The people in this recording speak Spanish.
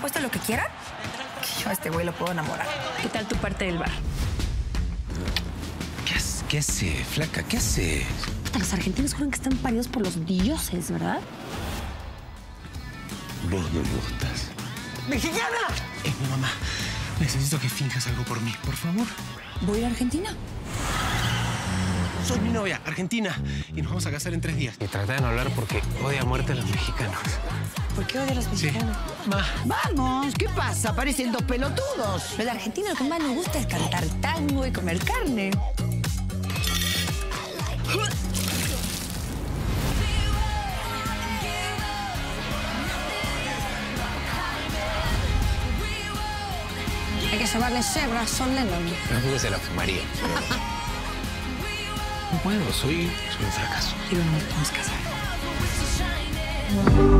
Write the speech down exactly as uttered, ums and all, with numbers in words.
puesto lo que quieran, que yo a este güey lo puedo enamorar. ¿Qué tal tu parte del bar? ¿Qué hace? ¿Qué hace, flaca? ¿Qué hace? Los argentinos juran que están paridos por los dioses, ¿verdad? Vos no me gustas. ¡Mexicana! Eh, mi mamá, necesito que finjas algo por mí, por favor. ¿Voy a Argentina? Soy mi novia, argentina, y nos vamos a casar en tres días. Y trata de no hablar porque odia a muerte a los mexicanos. ¿Por qué odia a los mexicanos? Sí. Ma. Vamos, ¿qué pasa? Parecen dos pelotudos. Pero a los argentinos lo que más nos gusta es cantar tango y comer carne. Hay que llevarle Chevrolet, son Lennon. No se la fumaría. No puedo, soy, soy un fracaso. Y no nos podemos casar.